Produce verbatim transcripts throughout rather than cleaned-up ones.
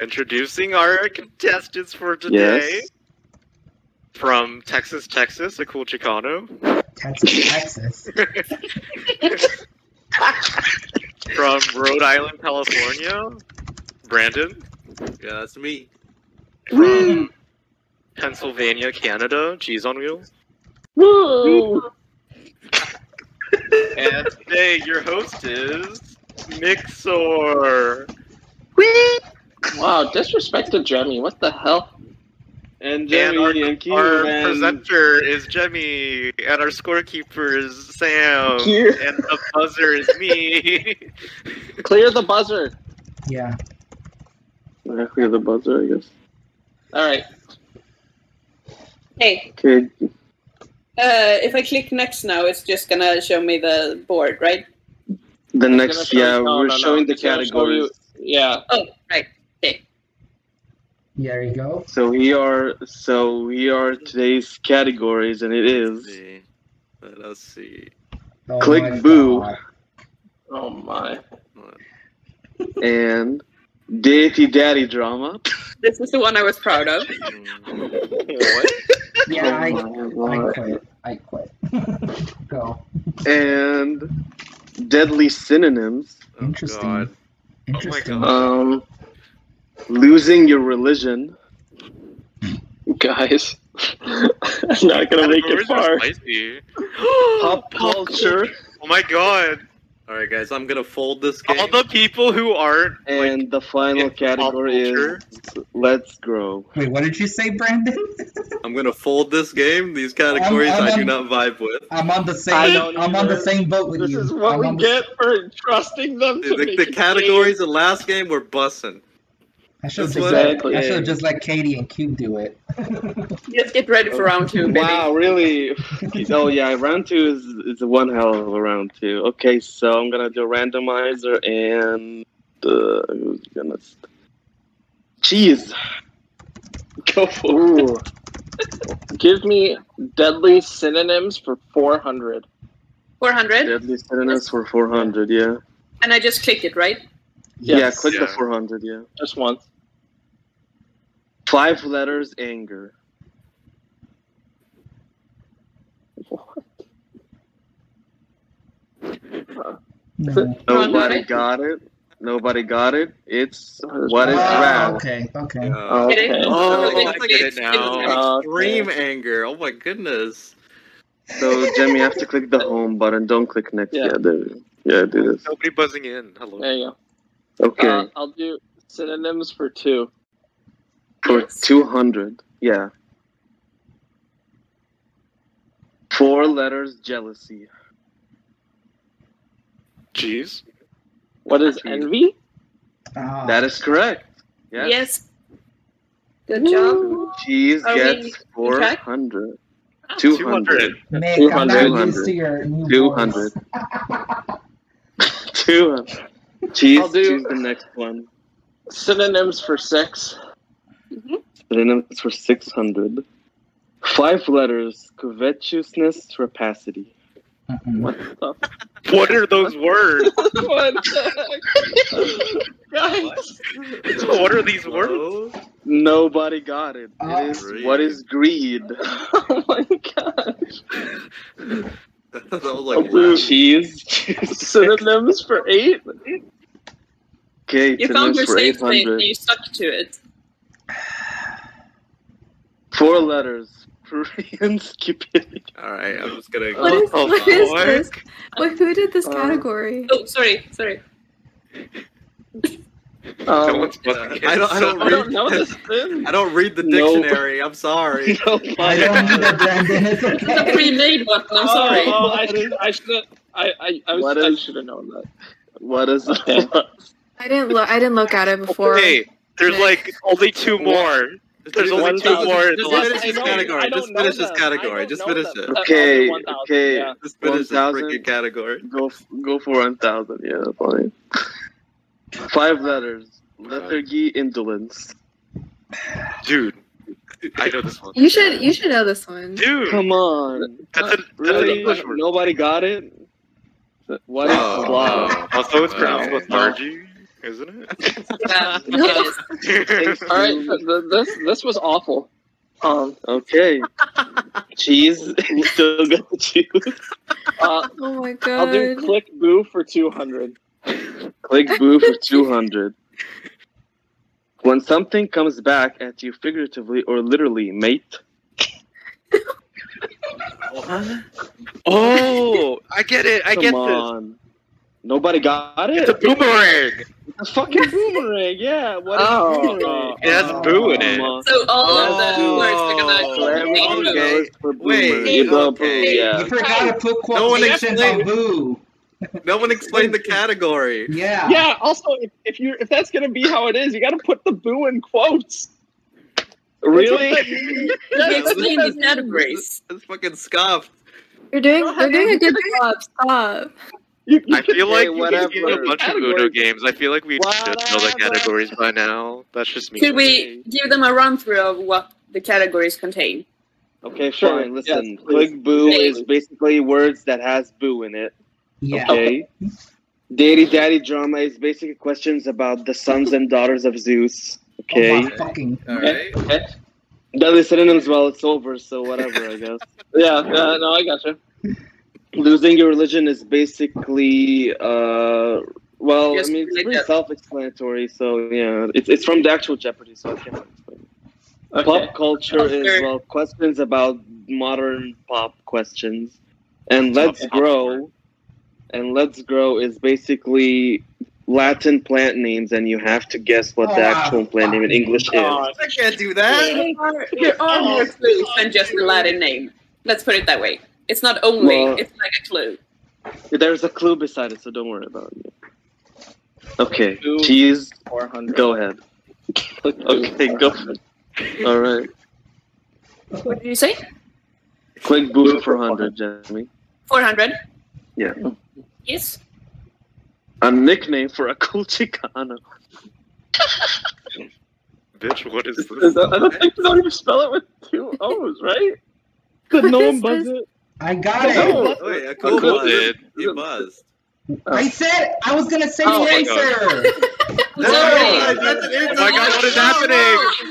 Introducing our contestants for today. Yes. From Texas, Texas, Akoolchicano. Texas, Texas. From Rhode Island, California, Brandon. Yeah, that's me. From Woo. Pennsylvania, Canada, Cheese on Wheels. Woo! And today your host is Mixer. Whee! Wow, disrespect to Jemmy. What the hell? And Jemmy, our, and our and... presenter is Jemmy, and our scorekeeper is Sam, and the buzzer is me. Clear the buzzer. Yeah. I clear the buzzer, I guess. All right. Hey. Okay. Uh, if I click next now, it's just gonna show me the board, right? The next, yeah, no, we're no, showing no. the categories. Yeah. Oh, right. Okay. There you go. So we are, so we are today's categories, and it is. Let's see. Let us see. Oh, click boo. God. Oh my. And deity daddy drama. This is the one I was proud of. What? Yeah, oh I, I quit. I quit. Go. And deadly synonyms. Oh, interesting. God. Interesting. Oh my God. Um. Losing your religion, guys. I'm not gonna make it far. Pop culture. Oh my God! All right, guys, I'm gonna fold this game. All the people who aren't. And like, the final category is let's grow. Wait, what did you say, Brandon? I'm gonna fold this game. These categories I'm, I'm, I do not vibe with. I'm on the same. I'm on the same boat with this you. This is what I'm we get the... for trusting them to the, make the categories. Game. The last game were bussin'. I should exactly. just, yeah. just let Katie and Cube do it. Just get ready for round two, baby. Wow, really? Oh, yeah, round two is, is one hell of a round two. Okay, so I'm going to do a randomizer and... Uh, who's gonna... Cheese! Go for it. Give me deadly synonyms for four hundred. four hundred? Deadly synonyms yes. for four hundred, yeah. And I just click it, right? Yes. Yeah, click yeah. the four hundred, yeah. Just once. Five letters, anger. What? No. Nobody got it. Nobody got it. It's what is rap. Oh, okay, okay. Uh, okay. Oh, oh, I get it now. Extreme uh, okay. anger. Oh my goodness. So, Jemmy, you have to click the home button. Don't click next. Yeah, yeah, do, yeah, do this. Nobody buzzing in. Hello. There you go. Okay. Uh, I'll do synonyms for two. For two hundred, yeah. Four letters, jealousy. Jeez. What is envy? Ah. That is correct. Yes. yes. Good job. Jeez Are gets four hundred. Two hundred. Two hundred. Two hundred. Two hundred. Cheese, I'll do choose the next one. Synonyms for six. Mm-hmm. Synonyms for six hundred. Five letters, covetousness, rapacity. Mm-hmm. What the fuck? What are those words? What the heck? What? What are these words? Nobody got it. Oh, it is, greed. What is greed? Oh my gosh. That was like, wow. Cheese. Synonyms for eight. Okay, you found your safe thing and you stuck to it. Four letters. Korean stupidity. Alright, I'm just gonna. What is, oh, what oh, is this? What, who did this um, category? Oh, sorry, sorry. Um, yeah. I, don't, I, don't read, I don't know this thing. I don't read the dictionary. Nope. I'm sorry. Nope. I don't need it, Brandon. It's okay. It's a pre-made button. I'm sorry. Oh, oh, I should. I should. I. I. I, I should have known that. What is okay. that? I didn't look. I didn't look at it before. Hey, okay. there's like only two more. There's, there's only two more. Just finish this category. Just finish this category. Just finish it. Okay. Okay. Yeah. Just finish this freaking category. Go. Go for one thousand. Yeah, that's fine. Five letters. Lethargy, indolence. Dude, I know this one. You should, you should know this one. Dude, come on. That's a, that's really? A Nobody got it. What is oh, sloth? Also, it's pronounced lethargy. isn't it? Yeah, it is. All right, th this this was awful. Um. Okay. Cheese, you still got the cheese. Uh, oh my god! I'll do click boo for two hundred. Click boo for two hundred. When something comes back at you figuratively or literally, mate. What? Oh, I get it. I Come get on. This. Nobody got it. It's a boomerang. A fucking boomerang. Yeah. What oh, is boomerang? It has oh, boo in it. So all oh, of the words okay. for boomerang. Wait, you okay. yeah. forgot to put quotations on boo. No one explained the category. Yeah. Yeah. Also, if, if you if that's gonna be how it is, you got to put the boo in quotes. Really? No, explain these categories. That's fucking scuffed. You're doing. You're doing a good job. Stop. You, you I feel like whatever. We did a bunch categories. Of Uno games. I feel like we whatever. Should know the categories by now. That's just me. Should we give them a run through of what the categories contain? Okay, sure. Fine. Listen, yes, click boo hey. Is basically words that has boo in it. Yeah. Okay. Daddy Daddy Drama is basically questions about the sons and daughters of Zeus. Okay. Oh my fucking. All right. Okay. Deadly synonyms. Well, it's over, so whatever, I guess. Yeah. Uh, no, I gotcha. Losing your religion is basically, uh, well, yes, I mean, it's pretty self-explanatory, so, yeah, it's, it's from the actual Jeopardy, so I can't explain it. Okay. Pop culture okay. is, well, questions about modern pop questions. And Let's okay. Grow, and Let's Grow is basically Latin plant names, and you have to guess what oh, the actual wow. plant name in English oh, is. I can't do that. There are more clues than just the Latin name. Let's put it that way. It's not only, well, it's like a clue. There's a clue beside it, so don't worry about it. Okay, Cheese, go ahead. Okay, go ahead. All right. What did you say? Click boo for one hundred, Jemmy. four hundred? Yeah. Yes? A nickname for Akoolchicano. Bitch, what is this? Is that, I don't think you don't even spell it with two O's, right? Could no one buzz it? I got no, it. Wait, Akul cool did. You buzzed. I said I was gonna say oh the answer. No, I that's an answer. Oh my god, what is happening?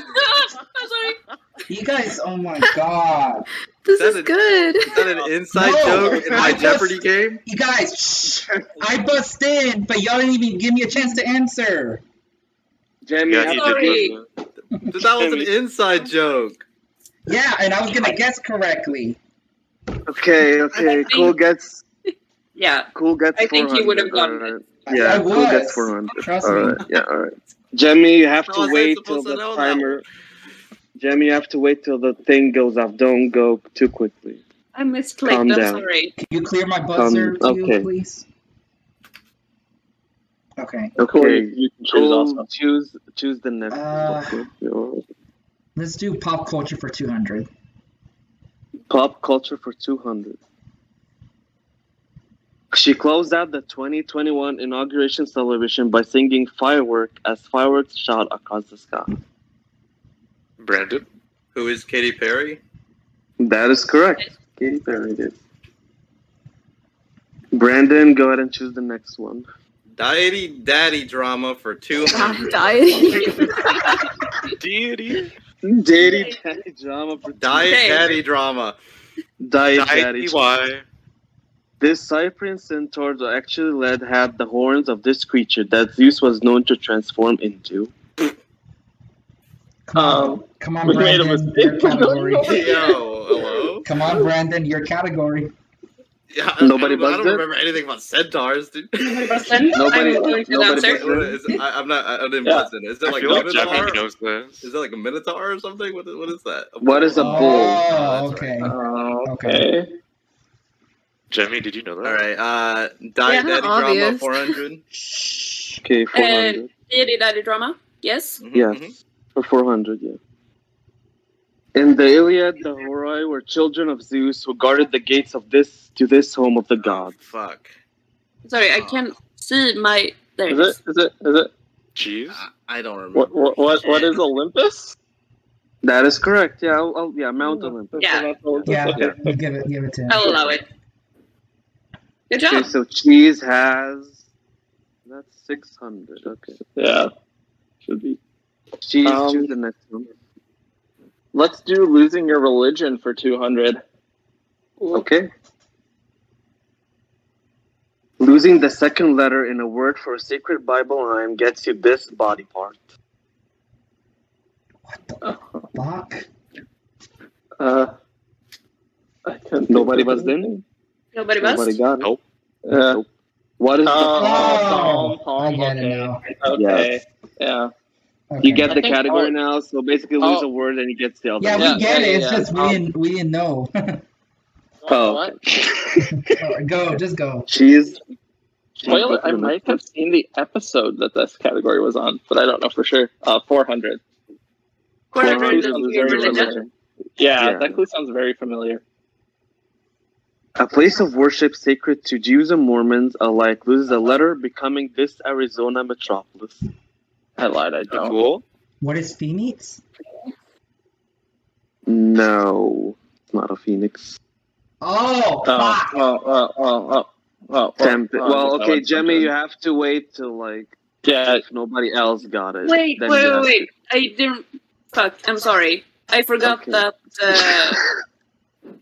I'm sorry. You guys, oh my god. This is, is a, good. Is that an inside no, joke in my bust, Jeopardy game? You guys, shh, I bust in, but y'all didn't even give me a chance to answer. Jemmy, yeah, I'm sorry. Did, that was an inside joke. Yeah, and I was gonna guess correctly. Okay, okay, think, cool gets. Yeah, cool gets. I think you would have gotten right. it. Yeah, I cool was. Gets four hundred. Trust all right. me. Yeah, all right. Jemmy, you have to oh, wait till the timer. Jemmy, you have to wait till the thing goes off. Don't go too quickly. I misclicked. I'm sorry. Can you clear my buzzer, um, okay. too, please? Okay. Okay. okay. You can choose, cool. choose. Choose the next. Uh, one. Let's do pop culture for two hundred. Pop culture for two hundred. She closed out the twenty twenty-one inauguration celebration by singing Firework as fireworks shot across the sky. Brandon? Who is Katy Perry? That is correct. Katy Perry it is. Brandon, go ahead and choose the next one. Deity Daddy Drama for two hundred. Deity. Deity. Daddy, daddy drama for Diet okay. daddy drama. Diet, Diet daddy drama. This Cyprian centaur that actually led had the horns of this creature that Zeus was known to transform into. Come on, um, come on Brandon, your category. Yo, hello? Come on, Brandon, your category. Yeah, nobody I don't, I don't remember anything about centaurs, dude. Nobody, nobody is, I, I'm not. I didn't yeah. buzz in. Is that like, like Minotaur? Is that like a Minotaur or something? What is, what is that? A what bull? Is a bull? Oh, oh okay. Right. Uh, okay. Okay. Jemmy, did you know that? All right. Uh, Daddy yeah, Drama four hundred. Okay, four hundred. And Daddy Daddy Drama, yes. Mm-hmm, yeah, mm-hmm. for four hundred, yeah. In the Iliad, the Horoi were children of Zeus who guarded the gates of this to this home of the god. Oh, fuck. Sorry, I can't see my. There is it. Is it? Is it? Jeez, I don't remember. What? What? What, what is Olympus? That is correct. Yeah. I'll, I'll, yeah. Mount Olympus. Yeah. Olympus. Yeah. yeah. Give it. Give it to him. I'll allow it. Good job. Okay, so Cheese has That's six hundred. Okay. Yeah. Should be. Jeez, um, choose the next one. Let's do losing your religion for two hundred. Okay. Losing the second letter in a word for a sacred Bible rhyme gets you this body part. What the fuck? Uh, I can't Nobody was there. Nobody was? Nobody got it. Nope. Uh, nope. What is the oh, Psalm? I get it now. Okay. Yes. Yeah. Okay. You get I the category oh, now, so basically lose oh. a word and you get the other. Yeah, yeah, we get yeah, it. It's yeah. just um, we didn't we didn't know. Oh, oh, go, just go. Cheese. Well, I might have seen the episode that this category was on, but I don't know for sure. Uh, four hundred. Four hundred. Yeah, yeah, that clue sounds very familiar. A place of worship sacred to Jews and Mormons alike loses a letter, becoming this Arizona metropolis. I lied. I don't. Cool. What is Phoenix? No, it's not a phoenix. Oh, fuck. Oh, oh, oh, oh, oh, oh, Temp oh, well, okay, Jemmy, you have to wait till, like, yeah, if nobody else got it. Wait, wait, wait, wait. I didn't... Fuck, I'm sorry. I forgot okay. that... Uh,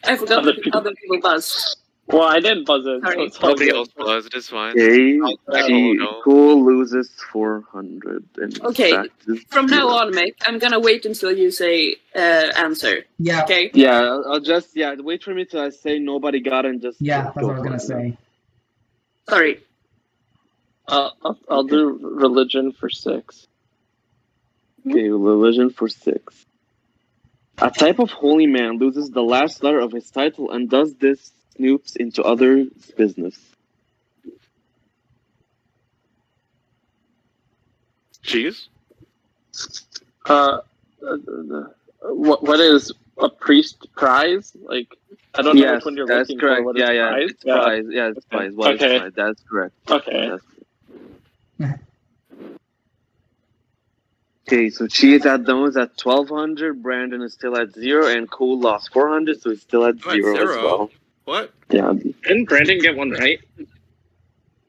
I forgot other that people. other people buzzed. Well, I didn't buzz it. Sorry. So nobody else buzzed, it's fine. Okay, oh, cool loses four hundred. And okay, from now on, mate, I'm gonna wait until you say uh, answer. Yeah. Okay? Yeah, I'll just, yeah, wait for me till I say nobody got it and just... Yeah, that's what I was gonna say. Sorry. Uh, I'll, I'll okay. do religion for six. Okay, religion for six. A type of holy man loses the last letter of his title and does this snoops into others' business. Cheese? Uh, uh, what, what is a priest prize? Like, I don't yes, know which one you're looking correct. for. What yeah, is yeah, prize? It's yeah. prize. Yeah, it's okay. prize. What okay. is prize? That's correct. Okay. That's correct. Okay, so Cheese at the moment at twelve hundred, Brandon is still at zero, and Cole lost four hundred, so he's still at oh, zero, zero as well. What? Yeah. Didn't Brandon get one right?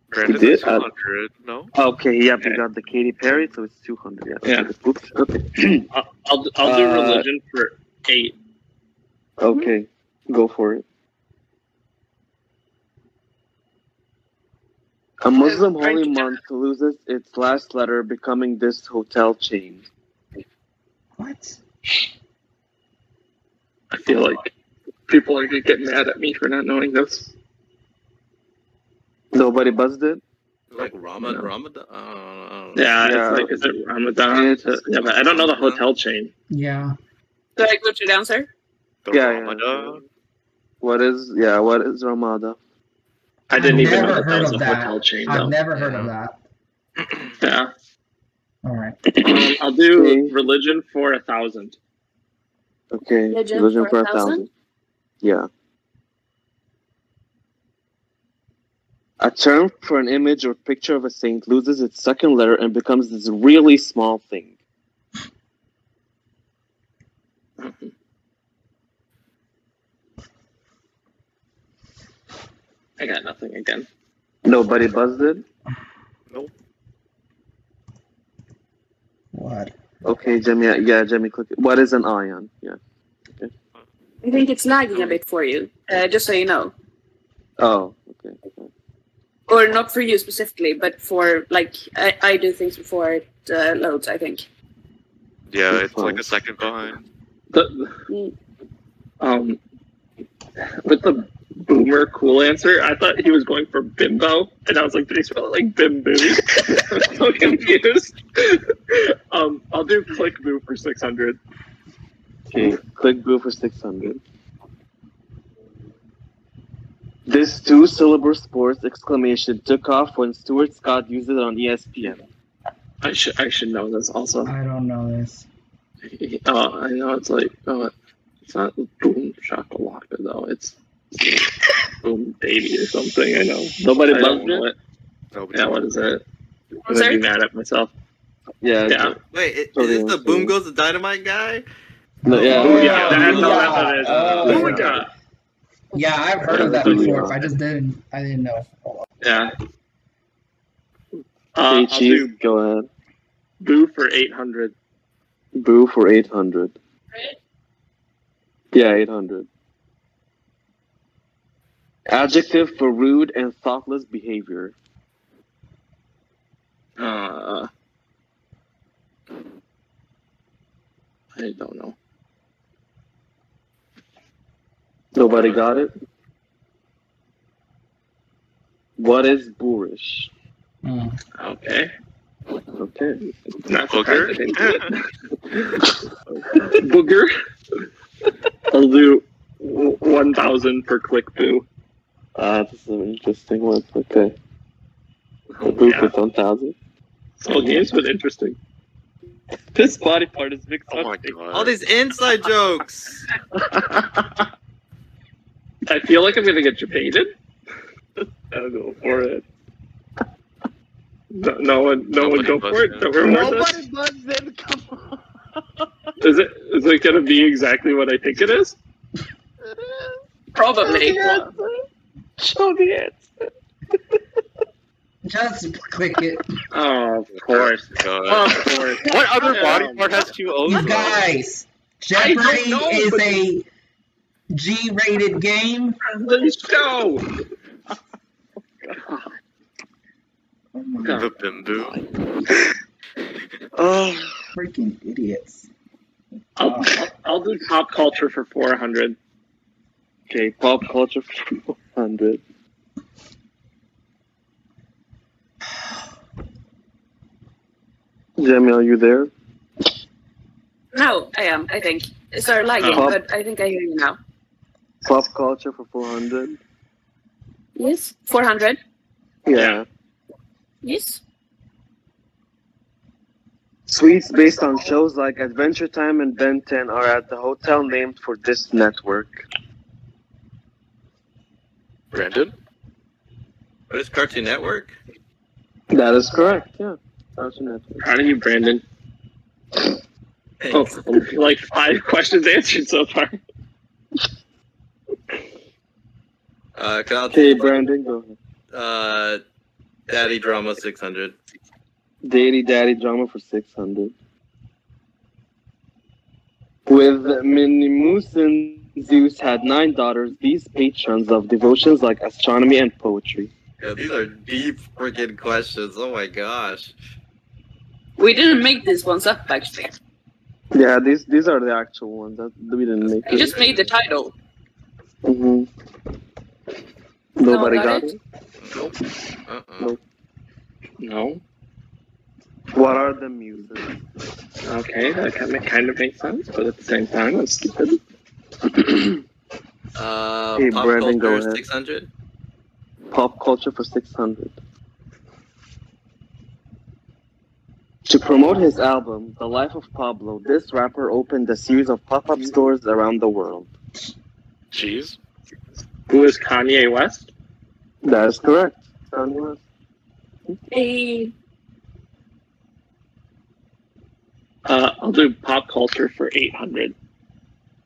Brandon did two hundred, uh, no? Okay, yep, yeah. he got the Katy Perry, so it's two hundred. Yeah. yeah. Oops, okay. I'll, I'll, I'll do uh, religion for eight. Okay, mm-hmm. go for it. A Muslim holy month loses its last letter, becoming this hotel chain. What? I feel like people are going to get mad at me for not knowing this. Nobody buzzed it? Like Rama, no. Ramadan? Uh, yeah, yeah, it's like, is it Ramadan? It's, yeah, but I don't know the hotel chain. Yeah. Did I go to down, sir? The yeah, Ramadan. Yeah. What is, yeah, what is Ramadan? I didn't I've even know that, that was a that. hotel chain. I've though. never heard yeah. of that. Yeah. All right. Um, I'll do okay. religion for a thousand. Okay. Religion, religion for, for a thousand? thousand? Yeah. A term for an image or picture of a saint loses its second letter and becomes this really small thing. I got nothing again. Nobody buzzed it? Nope. What? Okay, Jemmy. Yeah, Jemmy, click it. What is an ion? Yeah. Okay. I think it's lagging a bit for you, uh, just so you know. Oh, okay. okay. Or not for you specifically, but for, like, I, I do things before it uh, loads, I think. Yeah, it's, it's like a second behind. The, um, with the... Boomer cool answer. I thought he was going for bimbo, and I was like, did he spell it like bimbo? I'm so confused. um, I'll do click boo for six hundred. Okay, click boo for six hundred. This two-syllable sports exclamation took off when Stuart Scott used it on E S P N. I should I should know this also. I don't know this. Oh, I know it's like oh, it's not boom shakalaka though. It's Boom baby or something. I know nobody I buzzed it. Nobody. Yeah, what is it? I'm gonna be mad at myself. Yeah. yeah. Wait, it, totally is this the Boom Goes the Dynamite guy? No, yeah. Oh, yeah. That's yeah. It is. Oh, yeah. yeah, I've heard yeah, of that before. Really I just didn't. I didn't know. Yeah. Uh, hey, Cheese, go ahead. Boo for eight hundred. Boo for eight hundred. Right? Yeah, eight hundred. Adjective for rude and thoughtless behavior. Uh, I don't know. Nobody got it? What is boorish? Mm. Okay. Okay. Not booger. Booger. I'll do one thousand per click boo. Uh, this is an interesting one. Okay. A boo yeah. for one thousand. This whole game's been interesting. This body part is mixed oh up. All these inside jokes. I feel like I'm going to get Japated. I'll go for it. No, no one, no Nobody one go for it. Nobody buzz in, come on. Is it, is it going to be exactly what I think it is? It is. Probably. Show the answer. Just click it. Oh, of course. God. Of course. What other body part has two O's? You guys, Jeopardy know, is but... a G-rated game. Let's go. Oh, God. Oh my God. Oh, freaking idiots. I'll, oh. I'll, I'll do pop culture for four hundred. Okay, pop culture for four hundred. Jemmy, are you there? No, I am, I think. Sorry, lagging, uh, but I think I hear you now. Pop culture for four hundred. Yes, four hundred. Yeah. Yes. Suites based on shows like Adventure Time and Ben ten are at the hotel named for this network. Brandon? What is Cartoon Network? That is correct, yeah. Cartoon Network. Proud of you, Brandon. Oh, like five questions answered so far. Uh, okay, Brandon, go ahead. Uh, Daddy Drama six hundred. Daddy Daddy Drama for six hundred. With Minimusen, Zeus had nine daughters, these patrons of devotions like astronomy and poetry. Yeah, these are deep freaking questions. Oh my gosh. We didn't make these ones up, actually. Yeah, these these are the actual ones that we didn't make. We just made the title. Mm-hmm. Nobody no, got it? Nope. Uh-uh. Nope. No. What are the muses? Okay, that kind of, kind of makes sense, but at the same time, it's stupid. uh, hey, pop Brandon, culture for six hundred? Pop culture for six hundred. To promote his album, The Life of Pablo, this rapper opened a series of pop-up stores around the world. Jeez. Who is Kanye West? That is correct. Kanye West. Hey. Uh, I'll do pop culture for eight hundred.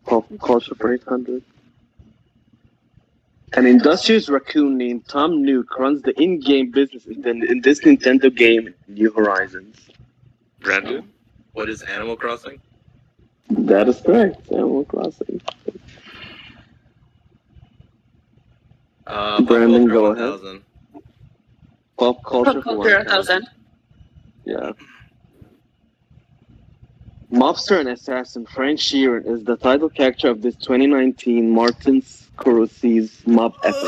Pop culture for eight hundred. An industrious raccoon named Tom Nook runs the in-game business in this Nintendo game, New Horizons. Brandon, what is Animal Crossing? That is correct. Animal Crossing. Uh, Brandon, go ahead. Pop culture for one thousand. Yeah. Mobster and assassin Frank Sheeran is the title character of this twenty nineteen Martin Scorsese's mob uh, epic. I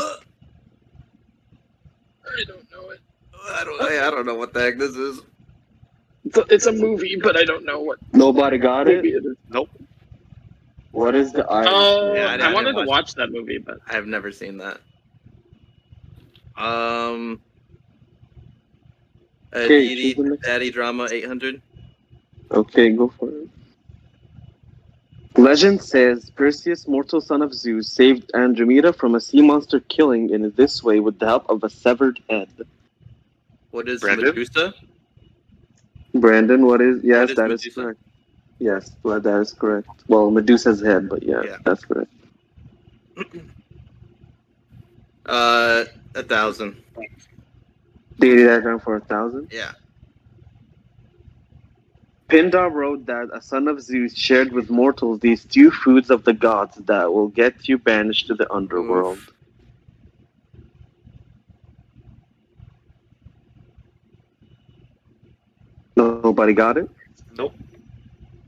don't know it. I don't. I, I don't know what the heck this is. It's a, it's a movie, but I don't know what. Nobody got it? it nope. What is the Irish? Oh, yeah, I, I wanted I watch to watch that movie, but I have never seen that. Um. Uh, okay, Daddy, Daddy Drama eight hundred. Okay, go for it. Legend says Perseus, mortal son of Zeus, saved Andromeda from a sea monster killing in this way with the help of a severed head. What is Brandon? Medusa? Brandon, what is... Yes, what is that is correct. Yes, well, that is correct. Well, Medusa's head, but yeah, yeah. that's correct. Uh, a thousand. thirty thousand for a thousand? Yeah. Pindar wrote that a son of Zeus shared with mortals these two foods of the gods that will get you banished to the underworld. Oof. Nobody got it? Nope.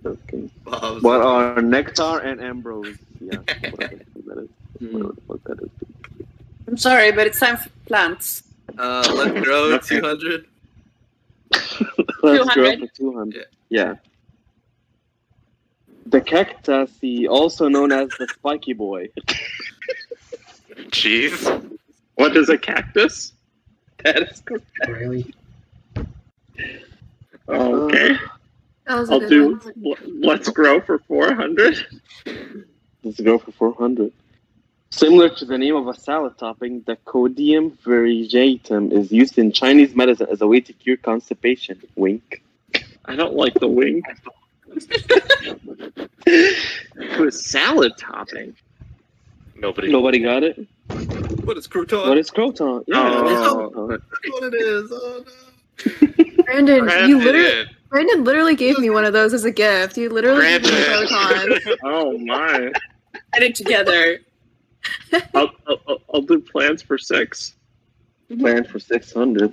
Okay. Well, what are nectar and ambrose? Yeah. Whatever that is. Whatever the fuck that is. I'm sorry, but it's time for plants. Uh, let's grow two hundred. Let's grow for two hundred. Yeah. Yeah. The cactaceae, also known as the spiky boy. Jeez. What is a cactus? That is correct. Really? Okay. Uh, I'll do one. Let's grow for four hundred. Let's grow for four hundred. Similar to the name of a salad topping, the Codium Variegatum is used in Chinese medicine as a way to cure constipation. Wink. I don't like the wink. To a salad topping. Nobody. Nobody got it. What is crouton? What is crouton? Yeah. Oh, oh. That's what it is. Oh no. Brandon, Brandon, you literally, Brandon literally gave me one of those as a gift. You literally Brandon. gave me crotons. Oh my! Put it together. I'll, I'll, I'll do plants for six. Plant for six hundred.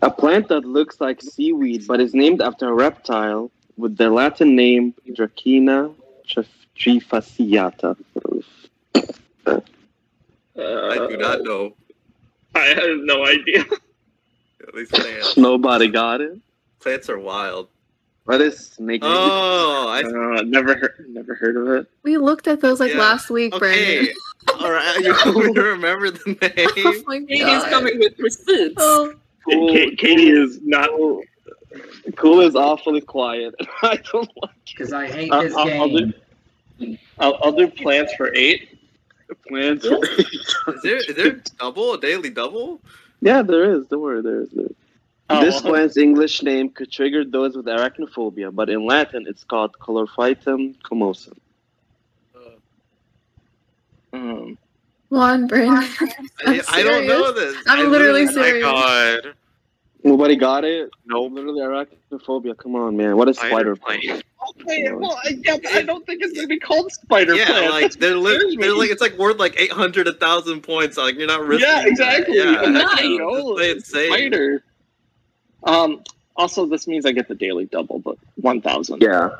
A plant that looks like seaweed, but is named after a reptile with the Latin name Dracena trifasciata. Uh, I do not know. I have no idea. At least plants. Nobody got it. Plants are wild. What is snake? Oh, I uh, never heard, never heard of it. We looked at those like yeah. last week, okay. Brandon. All right, you remember the name? Oh my God. Katie's coming with receipts. Oh. Cool. Katie cool. is not. Cool. cool is awfully quiet. I don't like it. Because I hate this I'll, game. I'll do, I'll, I'll do plants for eight. Plants. For eight. Is there is there double a daily double? Yeah, there is. Don't worry, there is. There is. Oh, this well, plant's English name could trigger those with arachnophobia, but in Latin it's called Chlorophytum comosum. Uh, um, Juan, Brandon. I, I don't know this. I'm, I'm literally, literally serious. Oh my God. Nobody got it? No. Nope. Literally arachnophobia. Come on, man. What is spider plant? Okay, well, I, yeah, I don't think it's going to be called spider yeah, plant. Yeah, like, they're li they're like, it's like worth like eight hundred, one thousand points. Like, you're not risking Yeah, exactly. Yeah, you know, it's spider. Um, also, this means I get the daily double, but one thousand. Yeah.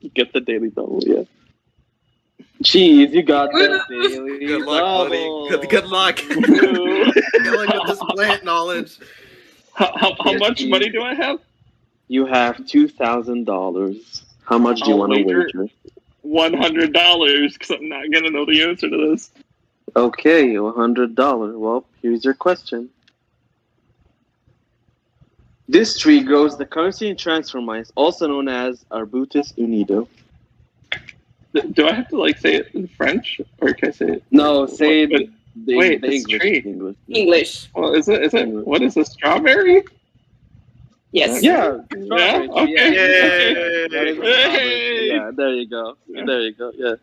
You get the daily double, yeah. Jeez, you got that daily Good luck, double. buddy. Good, good luck. Good luck with this plant knowledge. How, how, how much you, money do I have? You have two thousand dollars. How much I'll do you want to wager? one hundred dollars, because I'm not going to know the answer to this. Okay, one hundred dollars. Well, here's your question. This tree grows the currency in Transformice, also known as Arbutus Unedo. Do I have to like say it in French, or can I say it? No, say what, it. The, wait, the English, tree. English. English. Well, is it? Is it? What is a strawberry? Yes. Yeah. Yeah. Yeah. Okay. Yeah. Yay. Yay. Yeah. There you go. Yeah. There you go. Yeah.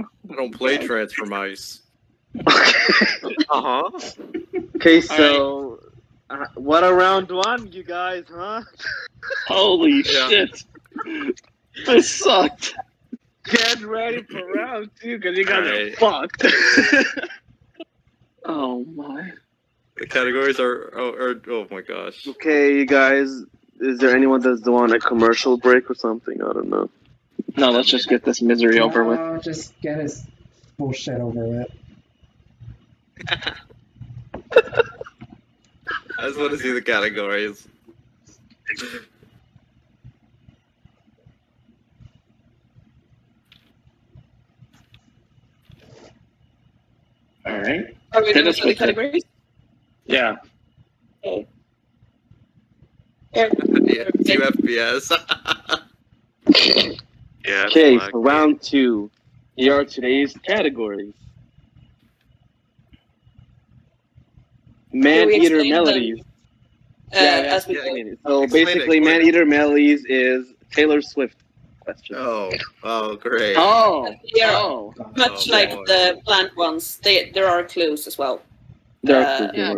I don't play Transformice. uh huh. Okay, so. Right. Uh, what a round one, you guys, huh? Holy yeah. shit. This sucked. Get ready for round two, because you guys right. are fucked. Oh, my. The categories are, are, are... Oh, my gosh. Okay, you guys. Is there anyone that's on a commercial break or something? I don't know. No, let's just get this misery no, over with. Just get his bullshit over with. I just want to see the categories. All right. Are we doing the categories? Yeah. Okay. Yeah. Two F P S. Yeah. Okay, for round two, here are today's categories. Man-eater melodies. Uh, yeah, yeah, yeah. So basically, man-eater melodies is Taylor Swift question. Oh, oh, great. Oh, yeah. Oh. Much oh, like boy. the plant ones, they, there are clues as well. Uh, yeah.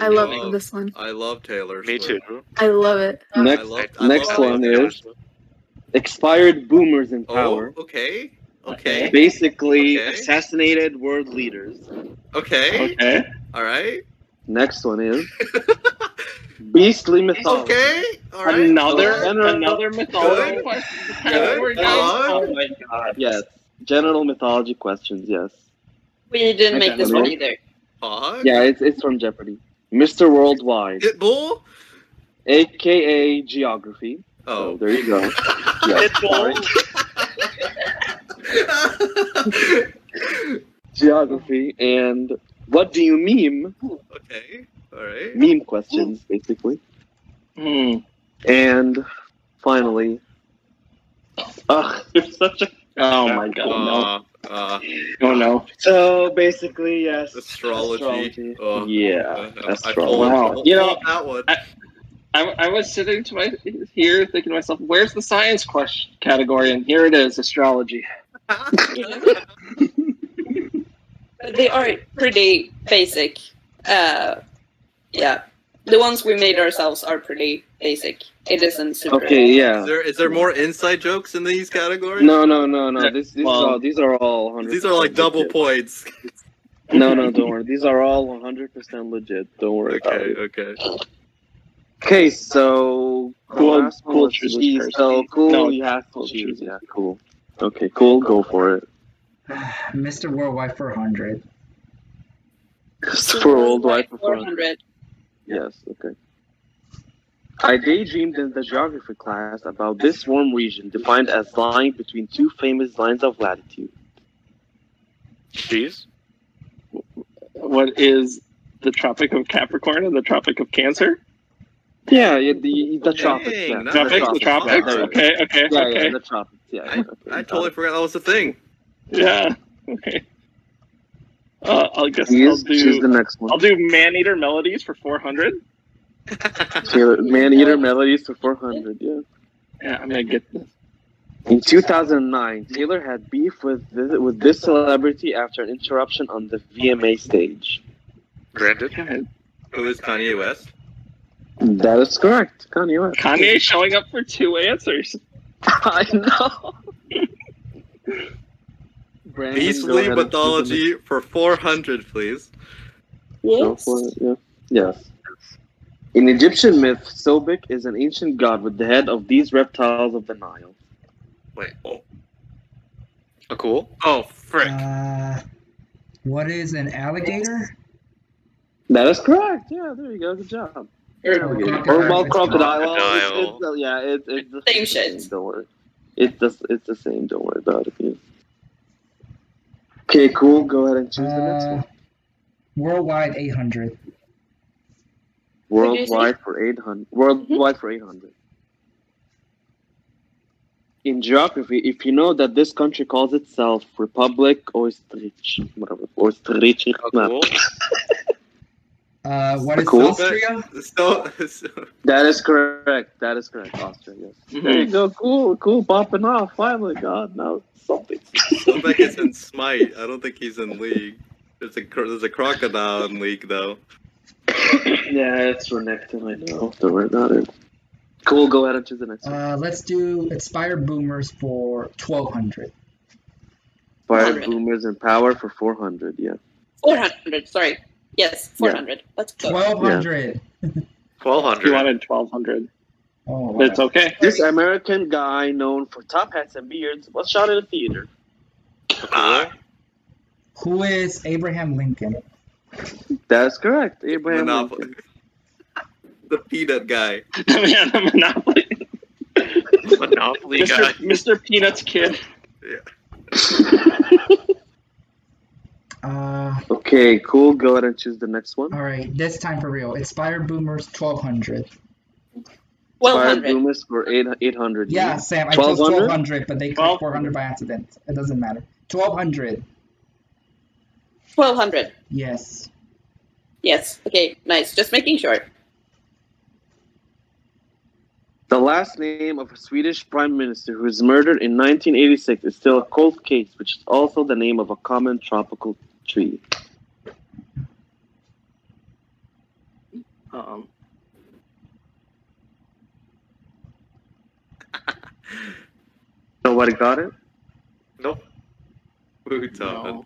I love oh, this one. I love Taylor Swift. Me too. I love it. Next, I love, I next love one is expired boomers in power. Oh, okay. Okay. Basically okay. assassinated world leaders. Okay. Okay. All right. Next one is beastly mythology. Okay. All right. Another all right. another, another mythology question. Good. Good. Oh my god. Yes. General mythology questions. Yes. We didn't make this one either. Fuck? Yeah, it's it's from Jeopardy. Mister Worldwide. Pitbull? A K A Geography. Oh. So there you go. Yes. Pitbull? Geography and what do you meme? Okay. Alright. Meme questions, basically. Mm. And finally. Ugh, you're such a Oh my god, uh, no. Uh, oh no! So basically, yes. Astrology. astrology. Oh, yeah. Uh, astrology. Wow. You know that one. I, I, I was sitting to my here thinking to myself, "Where's the science question category?" And here it is, astrology. They are pretty basic. Uh, yeah, the ones we made ourselves are pretty basic. It isn't super. Okay, yeah. Is there is there more inside jokes in these categories? No, no, no, no. This, this well, is all, these are all one hundred percent These are like double legit. points. No, no, don't worry. These are all one hundred percent legit. Don't worry. Okay, about okay. It. Okay, so cool, cool, cheese. So cool. No, you have to choose. Yeah, cool. Okay, cool. Go for it. Mister Worldwide for one hundred. Mister Worldwide for four hundred. Yes. Okay. I daydreamed in the geography class about this warm region defined as lying between two famous lines of latitude. Jeez. What is the Tropic of Capricorn and the Tropic of Cancer? Yeah, yeah the, the, tropics, yeah. the tropics. The tropics? Oh, okay, okay, yeah, okay. Yeah, the tropics, yeah. I, okay, I totally forgot that was the thing. Yeah, okay. Uh, I'll guess I'll do, the next one. I'll do Man-Eater Melodies for four hundred. Taylor, Man-Eater Melodies for four hundred, yeah. Yeah, I'm gonna get this. In two thousand nine, Taylor had beef with this, with this celebrity after an interruption on the V M A stage. Granted. Who is Kanye West? That is correct, Kanye West. Kanye showing up for two answers. I know. Brandon, beastly mythology for four hundred, please. Yes. Yeah. Yes. In Egyptian myth, Sobek is an ancient god with the head of these reptiles of the Nile. Wait, oh. A cool? Oh, frick. Uh, what is an alligator? That is correct. Yeah, there you go. Good job. Alligator. Or, well, crocodile. crocodile. It's, it's, yeah, it, it's the same, same shit. Same, don't worry. It's the, it's the same. Don't worry about it. Okay, cool. Go ahead and choose uh, the next one. Worldwide eight hundred. Worldwide for eight hundred. Worldwide mm-hmm. for eight hundred. In geography, if you know that this country calls itself Republic Oestrich, whatever, Oestrich. Cool. uh, what is cool? Austria? So, so. That is correct. That is correct. Austria, yes. Mm-hmm. There you go. Cool, cool. Popping off. Finally, God, now something. Sobek is in Smite. I don't think he's in League. There's a, there's a crocodile in League, though. Yeah, it's renekton, I know. Don't worry about it. Cool, go ahead and choose the next one. Uh, let's do Inspired Boomers for twelve hundred. Inspired Boomers in Power for four hundred, yeah. four hundred, sorry. Yes, four hundred. Yeah. Let's go. twelve hundred. Yeah. twelve hundred. You wanted twelve hundred. Oh, wow. It's okay. This American guy known for top hats and beards was shot in a theater. Uh, Who is Abraham Lincoln? That's correct. Abraham Monopoly. Lincoln. The peanut guy. Yeah, the Monopoly. The Monopoly Mister guy. Mister Peanut's kid. Yeah. uh, okay, cool. Go ahead and choose the next one. All right, this time for real. Inspired Boomers twelve hundred. Inspired Boomers for eight hundred. Yeah, yeah, Sam, I chose twelve hundred, but they clicked four hundred by accident. It doesn't matter. twelve hundred. twelve hundred. Yes. Yes. Okay, nice. Just making sure. The last name of a Swedish prime minister who was murdered in nineteen eighty-six is still a cold case, which is also the name of a common tropical tree. Um. Nobody got it? Nope. Who's on it?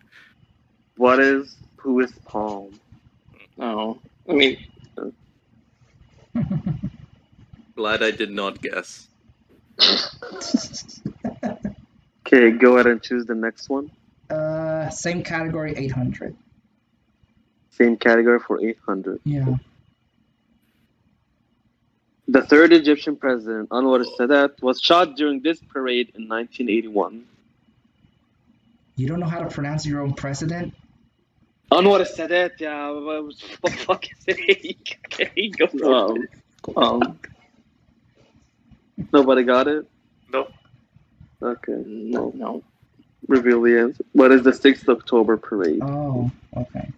What is, who is Palm? No. I mean... Glad I did not guess. Okay, go ahead and choose the next one. Uh, same category, eight hundred. Same category for eight hundred. Yeah. Cool. The third Egyptian president, Anwar Sadat, was shot during this parade in nineteen eighty-one. You don't know how to pronounce your own president? Anwar Sadat, yeah. What the fuck is it? He goes on. Um, nobody got it? Nope. Okay. No. No. Reveal the answer. What is the sixth of October parade? Oh, okay.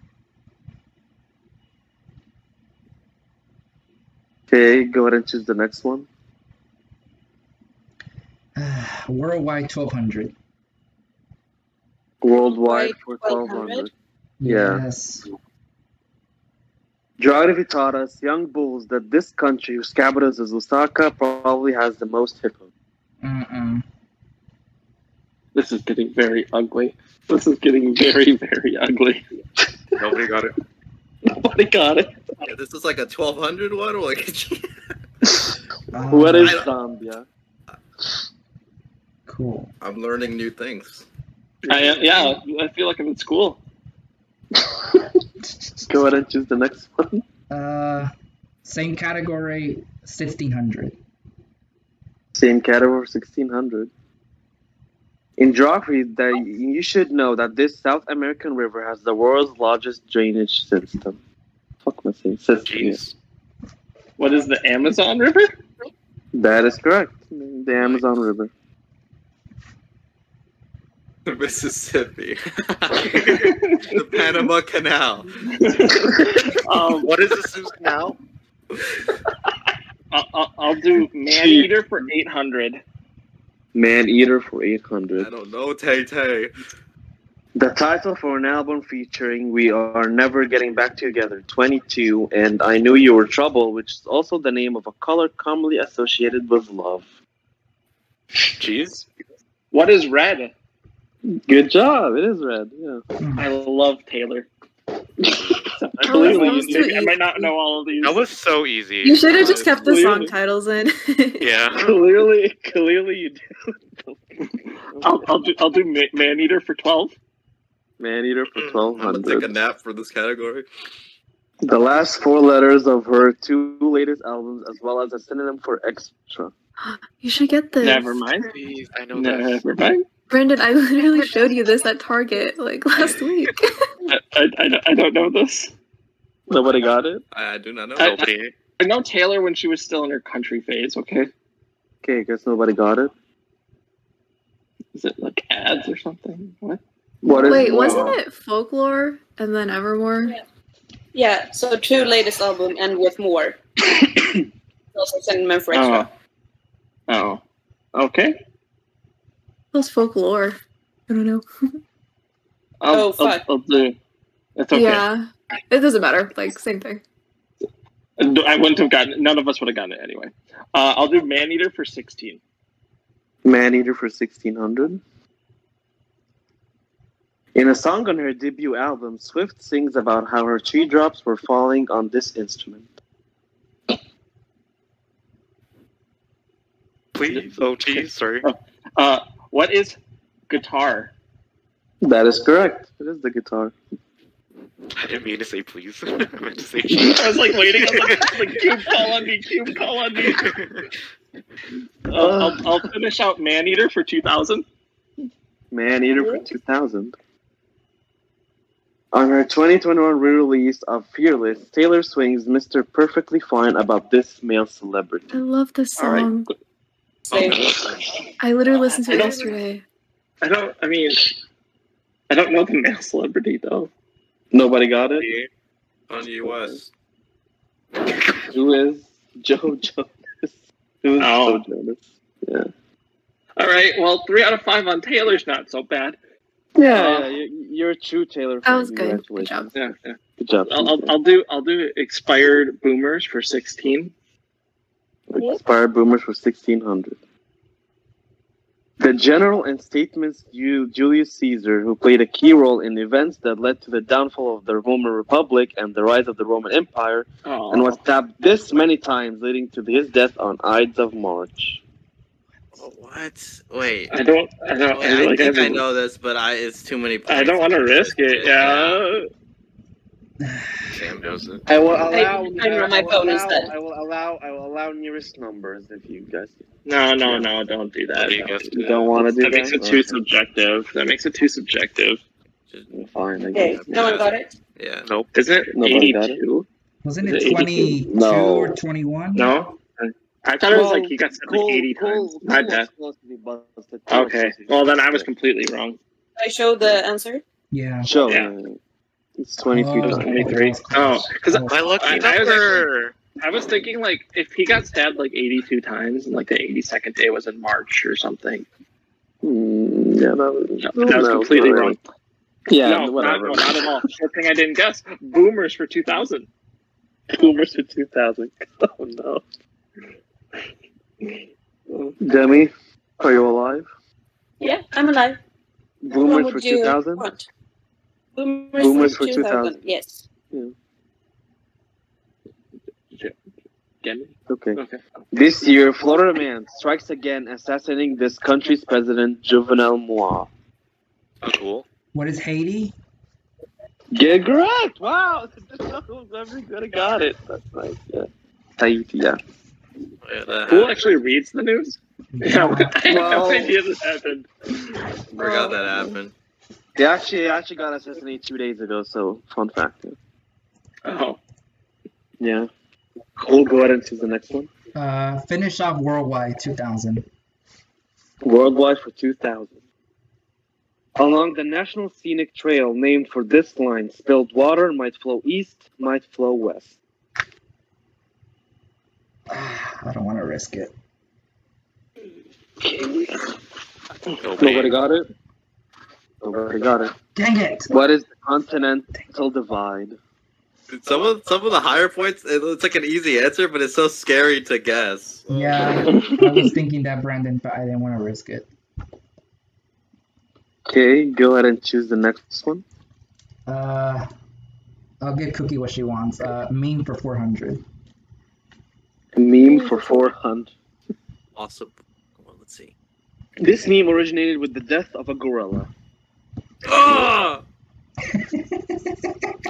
Okay, go ahead and choose the next one. Uh, worldwide twelve hundred. Worldwide for twelve hundred. Yeah. Yes. Geography taught us, young bulls, that this country, whose capital is Lusaka, probably has the most hippos. Mm-mm. This is getting very ugly. This is getting very, very ugly. Nobody got it. Nobody got it. Yeah, this is like a twelve hundred one? Or like um, what is Zambia? Cool. I'm learning new things. I, yeah, I feel like I'm in school. Go ahead and choose the next one. Uh, same category, sixteen hundred. Same category, sixteen hundred. In geography, that you should know that this South American river has the world's largest drainage system. Fuck my thing. Jeez. What is the Amazon River? That is correct. The Amazon River. The Mississippi. The Panama Canal. um, what is the Suez Canal? I'll, I'll do man-eater for eight hundred. Man-eater for eight hundred. I don't know, Tay Tay. The title for an album featuring We Are Never Getting Back Together, twenty-two, and I Knew You Were Trouble, which is also the name of a color commonly associated with love. Jeez. What is red? Good job. It is red. Yeah. I love Taylor. Unbelievably, so I might not know all of these. That was so easy. You should have just kept the clearly. Song titles in. Yeah. Clearly, clearly you do. I'll, I'll do. I'll do Man Eater for twelve. Man Eater for twelve hundred. Take a nap for this category. The last four letters of her two latest albums, as well as a synonym for extra. You should get this. Never mind. Please, I know that. Never mind. Brandon, I literally showed you this at Target like last week. I, I, I don't know this. Nobody got it? I, I do not know. I, I, I know Taylor when she was still in her country phase, okay? Okay, I guess nobody got it. Is it like ads or something? What? what Wait, is, wasn't uh, it Folklore and then Evermore? Yeah, yeah, so two latest album and with more. Also sending them for extra. Oh, oh. Okay. What's Folklore? I don't know. I'll, oh, fuck. I'll, I'll do. It's okay. Yeah. It doesn't matter. Like, same thing. I wouldn't have gotten it. None of us would have gotten it anyway. Uh, I'll do Man-Eater for sixteen. Man-Eater for sixteen hundred. In a song on her debut album, Swift sings about how her tree drops were falling on this instrument. Please? Oh, geez. Sorry. Uh... What is guitar? That is correct. It is the guitar. I didn't mean to say please. I meant to say please. I was like waiting. I was like, like cube, call on me. Cube, call on me. Uh, I'll, I'll finish out Man-Eater for two thousand. Man-Eater for two thousand. On her twenty twenty-one re-release of Fearless, Taylor swings Mister Perfectly Fine about this male celebrity. I love this song. Same. I literally listened to it I yesterday. I don't, I mean, I don't know the male celebrity, though. Nobody got it? Kanye West. Who is Joe Jonas? Who is oh. Joe Jonas? Yeah. All right, well, three out of five on Taylor's not so bad. Yeah, yeah, you, you're a true Taylor fan. That was good. Good job. Yeah, yeah. Good job. I'll, I'll, I'll do. I'll do expired boomers for sixteen. Expired boomers for sixteen hundred. The general and statements due Julius Caesar, who played a key role in events that led to the downfall of the Roman Republic and the rise of the Roman Empire, aww, and was stabbed this many times, leading to his death on Ides of March. What? Wait. I don't. I don't. Wait, I, don't I think I know this, but I it's too many points. I don't want to risk it. Yeah. yeah. Sam Joseph. I will allow. I, I, my I, will allow I will allow. I will allow nearest numbers if you guys. No, no, no! Don't do that. You, don't, you don't want to do that. That makes it too subjective. That makes it too subjective. Just, fine. I guess. Okay. No one got it. Yeah. Nope. Is it eighty-two? Wasn't it twenty-two no. or twenty-one? No. I thought it was like he got said like eighty times. My bad. Okay. Well, then I was completely wrong. I show the answer. Yeah. Show. Yeah. It's twenty-three. Oh, twenty-three. Oh, because oh. I looked. I, I was. Like, I was thinking, like, if he got stabbed, like, eighty-two times, and, like, the eighty-second day was in March or something. Mm, yeah, that was, no, that was no, completely no, wrong. Yeah, no, whatever. Not, no, not at all. Good thing I didn't guess. Boomers for two thousand. Boomers for two thousand. Oh, no. Jemmy, are you alive? Yeah, I'm alive. Boomers for two thousand? Boomers, Boomers for two thousand, yes. Yeah. Okay. okay. This year, Florida man strikes again, assassinating this country's president, Jovenel Moïse. Oh, cool. What is Haiti? Get correct! Wow! Everybody got it. That's nice. Yeah. Haiti, yeah. Who actually reads the news? Yeah. Well, I have no idea this happened. I forgot that happened. They actually, actually got assassinated two days ago, so fun fact. Oh. Yeah. We'll go ahead and choose the next one. Uh, finish off worldwide two thousand. Worldwide for two thousand. Along the National Scenic Trail, named for this line, spilled water might flow east, might flow west. I don't want to risk it. Okay. Nobody got it? Nobody got it. Dang it! What is the continental divide? Some of some of the higher points, it looks like an easy answer, but it's so scary to guess. Yeah, I was thinking that, Brandon, but I didn't want to risk it. Okay, go ahead and choose the next one. Uh, I'll give Cookie what she wants. Uh, meme for four hundred. Meme for four hundred. Awesome. Well, let's see. This meme originated with the death of a gorilla. Ah!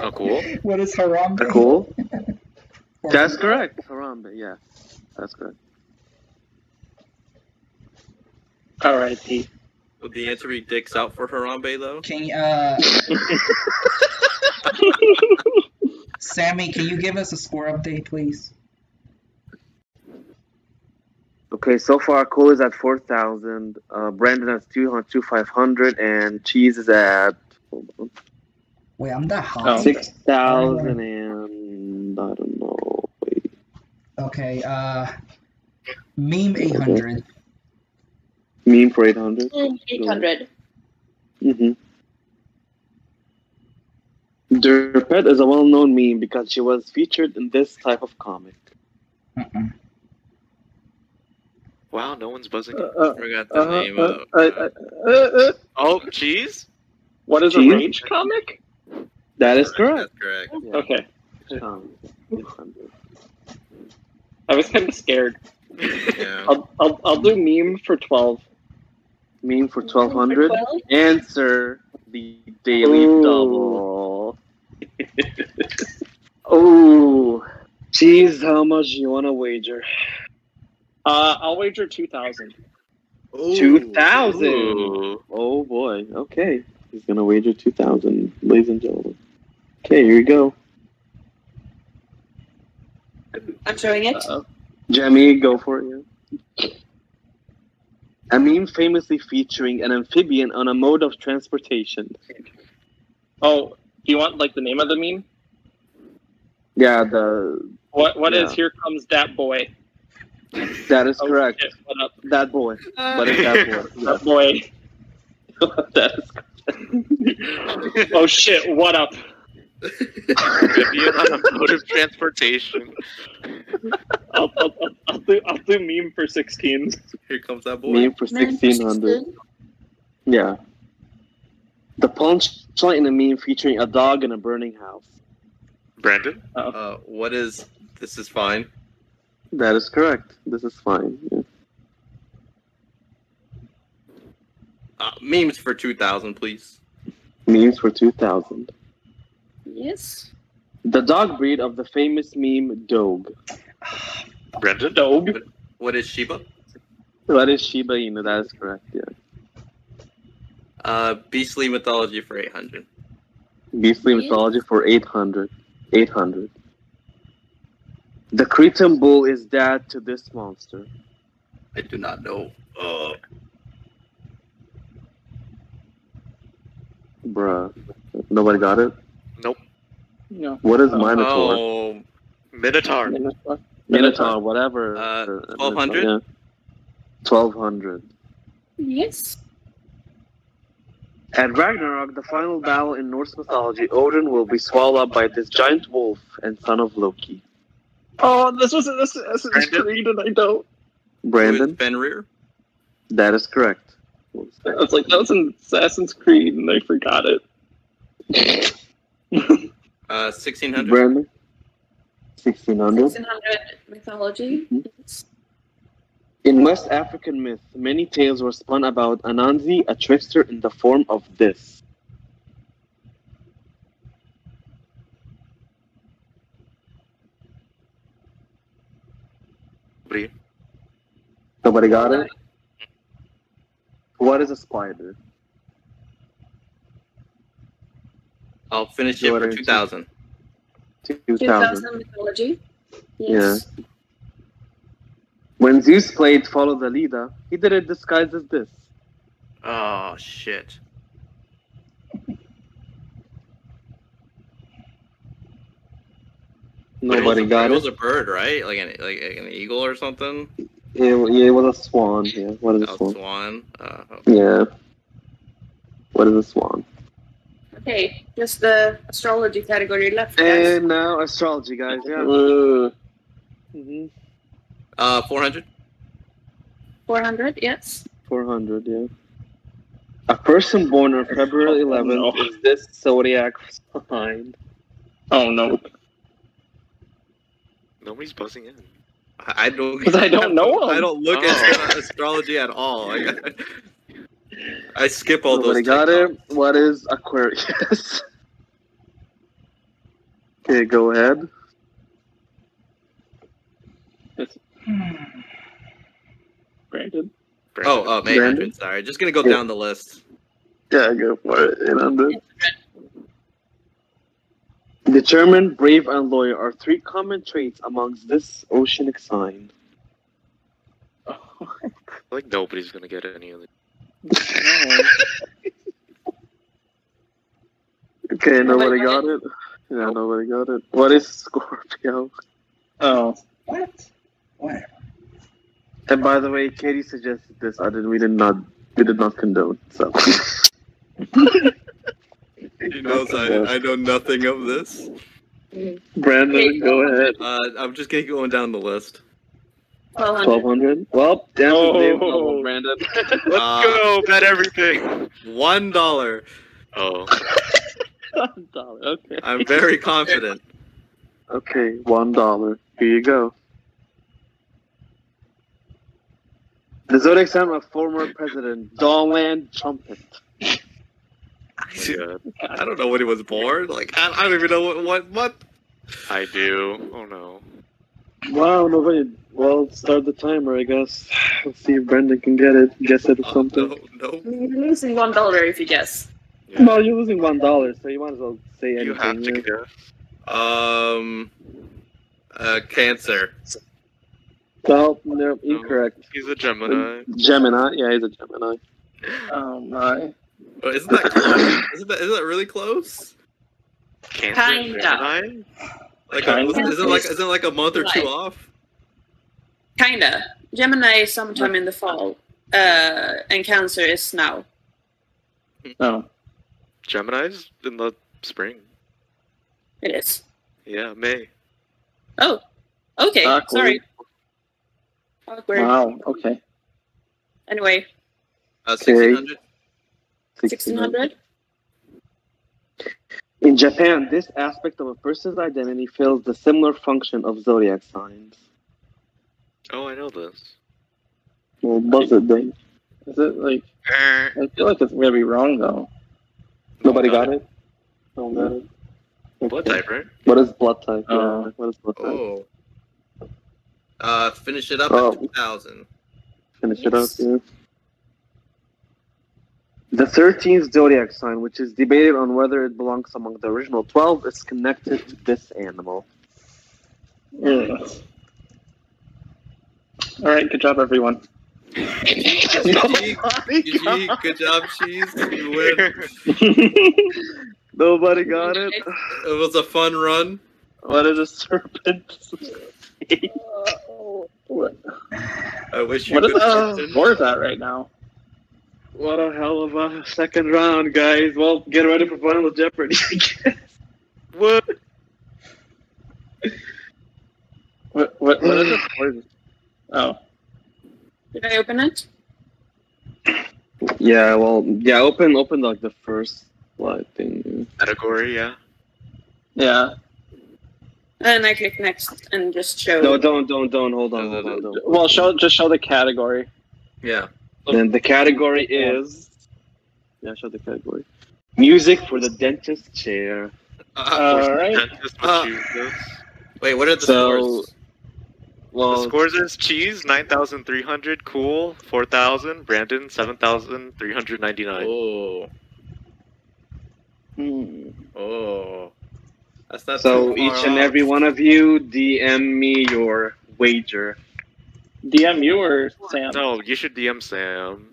Oh, cool. What is Harambe? Cool. That's correct. Harambe, yeah. That's correct. All right, Pete. Would the answer be dicks out for Harambe, though? Can you, uh... Sammy, can you give us a score update, please? Okay, so far, Cole is at four thousand, uh, Brandon has two thousand five hundred, and Cheese is at... Hold on. Wait, I'm that high. Six thousand and I don't know. Wait. Okay, uh, meme eight hundred. Meme for eight hundred. Eight hundred. Mhm. Derpet is a well-known meme because she was featured in this type of comic. Uh-uh. Wow, no one's buzzing. Uh, uh, I forgot the uh, name. Uh, of, uh, uh, uh, uh, oh, Cheese. What is Cheese? A range comic? That is correct. That's correct. Yeah. Okay. Um, I was kind of scared. Yeah. I'll, I'll I'll do meme for twelve. Meme for twelve hundred. Answer the daily Ooh. double. Oh, geez, how much do you want to wager? Uh, I'll wager two thousand. Two thousand. Oh boy. Okay. He's gonna wager two thousand, ladies and gentlemen. Okay, here we go. I'm showing it. Uh, Jemmy, go for it. Yeah. A meme famously featuring an amphibian on a mode of transportation. Oh, do you want like the name of the meme? Yeah. The what? What yeah. is here comes that boy? That is oh, correct. Shit, what up? That boy. Uh, what is that boy? That boy. That is correct. Oh shit, what up? On a mode of transportation. I'll, I'll, I'll, do, I'll do meme for sixteen. Here comes that boy. Meme for sixteen hundred. Yeah. The punchline in a meme featuring a dog in a burning house. Brandon? Uh-oh. Uh, what is this is fine? That is correct. This is fine. Yeah. Uh, memes for two thousand, please. Memes for two thousand. Yes. The dog breed of the famous meme Dog. Brendan? Dog. What, what is Shiba? What is Shiba Inu? That is correct, yeah. Uh, Beastly Mythology for eight hundred. Beastly yes. Mythology for eight hundred. eight hundred. The Cretan bull is dad to this monster. I do not know. Uh... Bruh. Nobody got it? Nope. No. What is Minotaur? Oh, Minotaur. Minotaur. Minotaur, whatever. Uh, twelve hundred? Yeah. twelve hundred. Yes. At Ragnarok, the final battle in Norse mythology, Odin will be swallowed up by this giant wolf and son of Loki. Oh, this was this is and I don't. Brandon? Fenrir? That is correct. I was like, that was in Assassin's Creed and I forgot it. Uh, sixteen hundred. Brandon? sixteen hundred. sixteen hundred mythology. Mm-hmm. In West African myth, many tales were spun about Anansi, a trickster in the form of this. Nobody got it? What is a spider? I'll finish it for two thousand. two thousand mythology? Yes. Yeah. When Zeus played Follow the Leader, he did it disguised as this. Oh, shit. Nobody got it. It was a bird, right? Like an, like an eagle or something? Yeah, yeah, it was a swan. Yeah. What is a swan? swan? Uh, okay. Yeah. What is a swan? Okay, just the astrology category left. Guys. And now astrology, guys. Yeah. Uh, mm-hmm. uh, four hundred? four hundred, yes. four hundred, yeah. A person born on February eleventh oh, no. is this zodiac sign. Oh, no. Nobody's buzzing in. I don't, Cause I don't know them. I don't look oh. at astrology at all. I got, I skip all Nobody those. Got it. What is Aquarius? Okay, go ahead. Brandon. Oh, oh, eight hundred. Brandon? Sorry, just gonna go yeah. down the list. Yeah, go for it. eight hundred. Determined, brave, and loyal are three common traits amongst this oceanic sign. Oh, I like nobody's gonna get any of it. Okay, nobody got it. Yeah, nobody got it. What is Scorpio? Oh, what? Whatever. And by the way, Katie suggested this. I did. We did not. We did not condone. So. He knows I, I know nothing of this. Brandon, go ahead. Uh, I'm just gonna go down the list. twelve hundred. Well, down oh. the table, Brandon. Let's uh, go. Bet everything. One dollar. Oh. One dollar. Okay. I'm very confident. Okay, one dollar. Here you go. The zodiac sign of former president Donald Trump. Yeah. I don't know when he was born. Like I, I don't even know what, what what. I do. Oh no. Wow, nobody. Well, start the timer, I guess. Let's see if Brendan can get it. Guess it or uh, something. No, no. You're losing one dollar if you guess. Yeah. No, you're losing one dollar, so you might as well say anything. You have to yeah. guess. Um, uh, Cancer. Well, no, incorrect. Um, he's a Gemini. Gemini, yeah, he's a Gemini. Oh my. Oh, isn't that close? Isn't that, isn't that really close? Cancer kind Gemini? Like a, isn't, isn't like isn't like a month or two off? Kinda. Gemini is sometime in the fall, uh, and Cancer is now. Oh. Gemini's in the spring. It is. Yeah, May. Oh, okay. Uh, cool. Sorry. Awkward. Wow. Okay. Anyway. Uh, sixteen hundred. Sixteen hundred. In Japan, this aspect of a person's identity fills the similar function of zodiac signs. Oh, I know this. Well, does it, Dave? Is it like? I feel like it's gonna be wrong though. Nobody got it. No one got it. Blood type, right? What is blood type? Uh, yeah. What is blood type? Oh. Uh, finish it up oh. at two thousand. Finish yes. it up, yeah. The thirteenth zodiac sign, which is debated on whether it belongs among the original twelve, is connected to this animal. Yeah. All right, good job, everyone. G G, good job, Cheese. You win. Nobody got it. It was a fun run. What is a serpent? I wish you what could. What is more of that right now? What a hell of a second round, guys. Well, get ready for Final Jeopardy, I guess. What? What, what, what is it? Oh. Did I open it? Yeah, well, yeah, open, open like the first slide thing. Category, yeah. Yeah. And I click next and just show. No, don't, don't, don't, hold on, no, hold on. Don't. Well, show, just show the category. Yeah. Then the category is, yeah, show the category. Music for the dentist chair. Uh, All right. Dentist uh, wait, what are the so, scores? Well, the scores is Cheese nine thousand three hundred, Cool four thousand, Brandon seven thousand three hundred ninety nine. Oh. Hmm. Oh. That's not so. Each off. and every one of you, D M me your wager. D M you or Sam? No, you should D M Sam.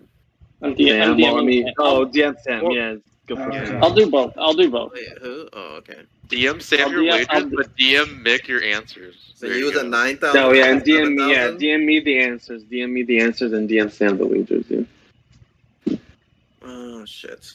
I'm D M, D M me. Oh, D M Sam, oh. yeah. Go for it. I'll do both. I'll do both. Wait, who? Oh, okay. D M Sam I'll your D M, wages, but D M Mick your answers. So there you was a nine thousand? No, yeah, and D M me, yeah, D M me the answers. D M me the answers and D M Sam the wagers, yeah. Oh, shit.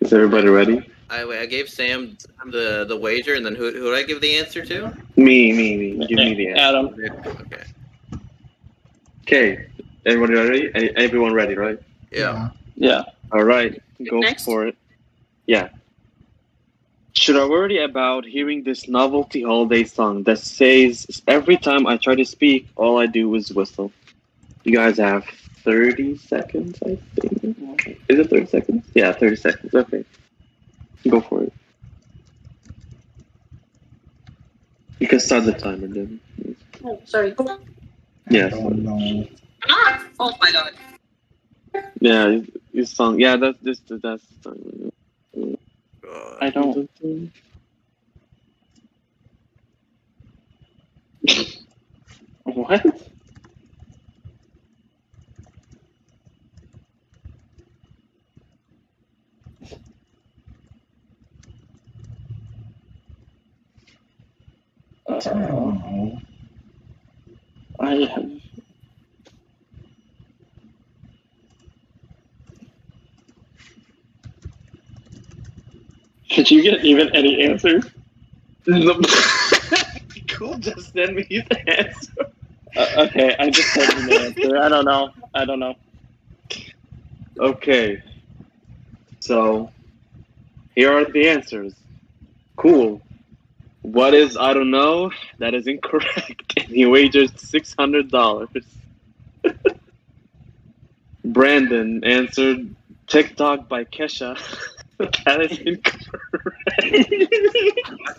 Is everybody ready? I I gave Sam the the wager, and then who who did I give the answer to? Me, me, me. Give me the answer. Adam. Okay. Okay. Everybody ready? Everyone ready, right? Yeah. Yeah. All right. Go Next. for it. Yeah. Should I worry about hearing this novelty holiday song that says every time I try to speak, all I do is whistle? You guys have thirty seconds, I think. Is it thirty seconds? Yeah, thirty seconds. Okay. Go for it. You can start the timer, then. Oh, sorry. Yeah. Oh, no. Oh my god. Yeah, this song. Yeah, that's this. That's the song. I don't. What? I don't know. I have. Did you get even any answers? No. Cool, just send me the answer. Uh, okay, I just sent you the answer. I don't know. I don't know. Okay. So, here are the answers. Cool. What is I don't know? That is incorrect. And he wagers six hundred dollars. Brandon answered TikTok by Kesha. That is incorrect.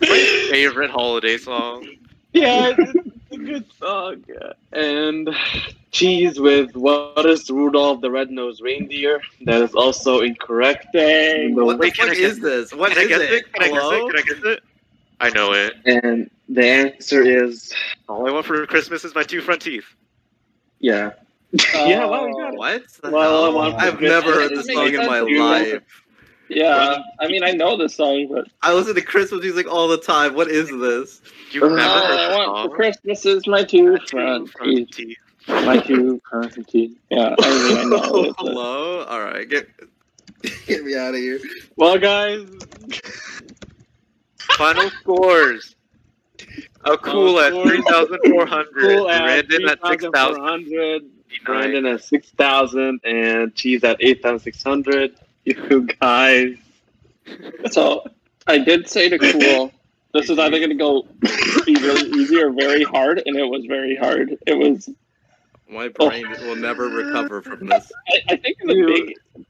That's my favorite holiday song. Yeah, it's, it's a good song. And Cheese with what is Rudolph the Red-Nosed Reindeer? That is also incorrect. Dang. What, what is it? this? What can is I guess it? it? Can Hello? I guess it? Can I guess it? I know it. And the answer is all I want for Christmas is my two front teeth. Yeah. Uh, yeah, well, we got it. What? Well, I want I've Christmas. never heard this song in my life. Yeah, I mean, I know this song, but I listen to Christmas music all the time. What is this? Do you remember? I want for Christmas is my two front teeth. My two front teeth. Yeah. I mean, I know. Hello. All right, get get me out of here. Well, guys, final scores. Akool at three thousand four hundred. Brandon at six thousand. Brandon at six thousand, and Cheese at eight thousand six hundred. You guys. So I did say to Cool, this is either going to go either easy or very hard, and it was very hard. It was. My brain oh. will never recover from this. I, I think the big